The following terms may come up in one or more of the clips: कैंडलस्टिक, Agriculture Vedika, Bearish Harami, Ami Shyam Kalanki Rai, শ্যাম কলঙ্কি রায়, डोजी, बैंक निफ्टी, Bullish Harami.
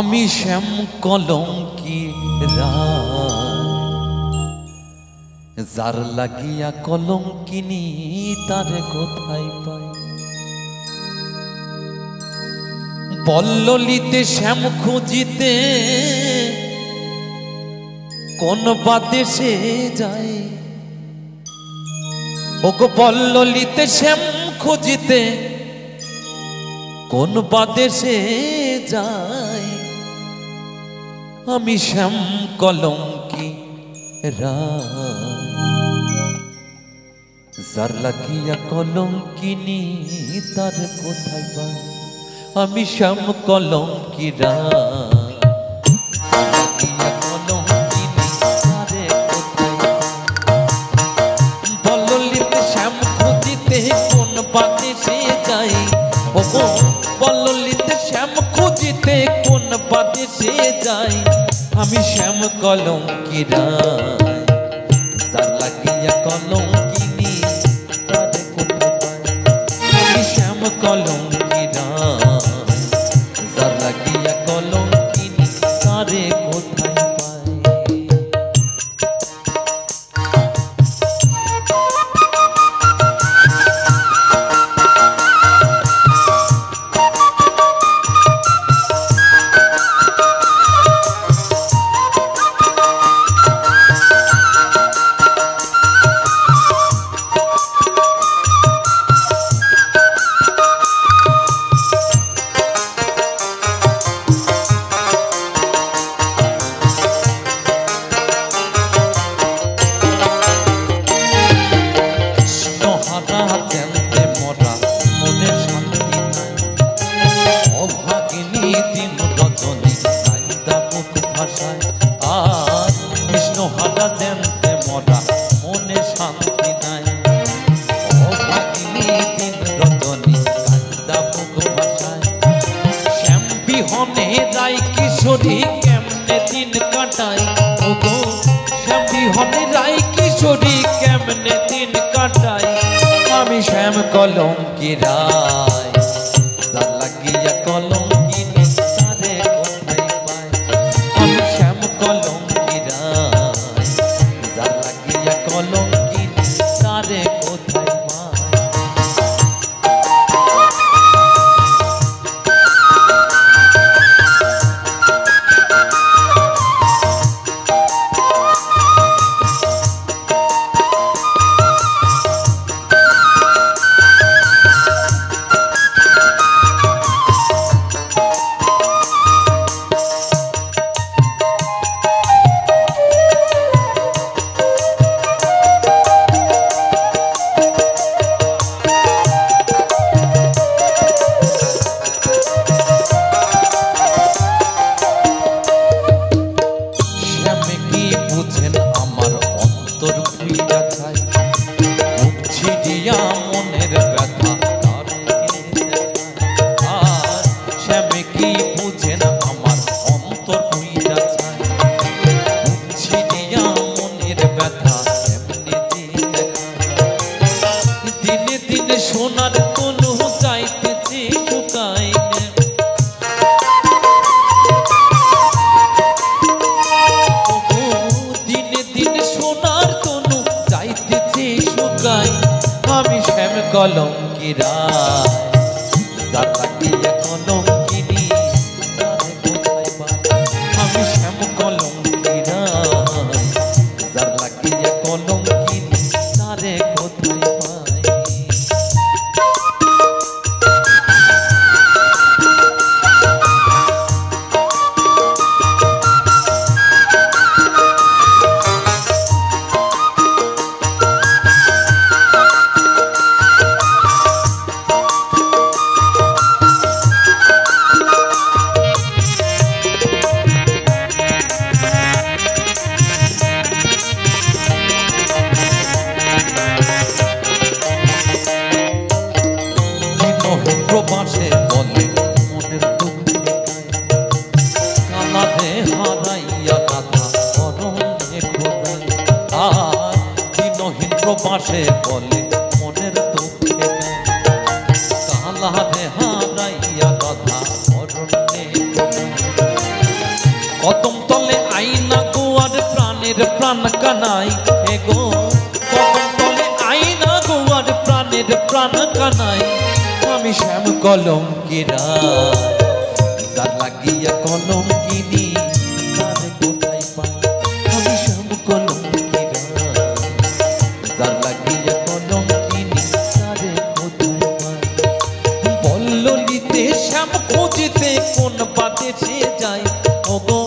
आमी श्याम कलंकी राय जार लागिया कलंकिनी तारे कोथाय पाय पल्ललिते श्याम खुजिते कोन बादेशे जाय ओगो पल्ललिते श्याम खुजिते कोन बादेशे जाए आमी श्याम कलंकी राय जार लागिया कलंकिनी तार कोथाय पाय आमी श्याम कलंकी राय आमी श्याम कलंकी राय जार लागिया कलंकिनी तारे कोथाय पाय आमी श्याम कलंकी राय जार लागिया कलंकिनी तारे कोथाय आमी श्याम कलंकी राय जार लागिया कलंकिनी तारे कोथाय पाय आमी श्याम कलंकी राय जार लागिया कलंकिनी तारे कोथाय कलंकी राय जार लागिया कलंकिनी तारे कोथाय पाय आमी श्याम कलंकी राय जार लागिया कलंकिनी तारे कोथाय पाय से बोले मोनेर दुखे काला रे हाराइया कथा मरणे श्याम कानाई रे गो কখন বলে আয়না গোয়ার প্রাণের প্রাণ কানাই আমি শ্যাম কলঙ্কি রায় যার লাগিয়া কলঙ্কিনী তারে কোথায় পাই আমি শ্যাম কলঙ্কি রায় যার লাগিয়া কলঙ্কিনী তারে কোথায় পাই বল্ললিতে শ্যাম খুঁজিতে কোন বাদেশে যাই ওগো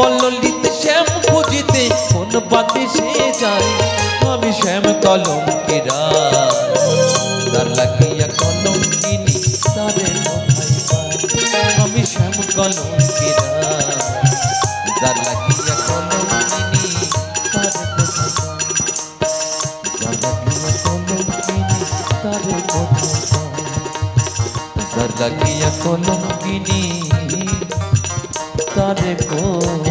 বল্ললিতে खोजते कौन बातें से जाए आमी श्याम कलंकी राय तार लागिया कलंकिनी तारे कोथाय पाय आमी श्याम कलंकी राय तार लागिया कलंकिनी तारे कोथाय पाय तार लागिया कलंकिनी तारे कोथाय पाय तार लागिया कलंकिनी तारे को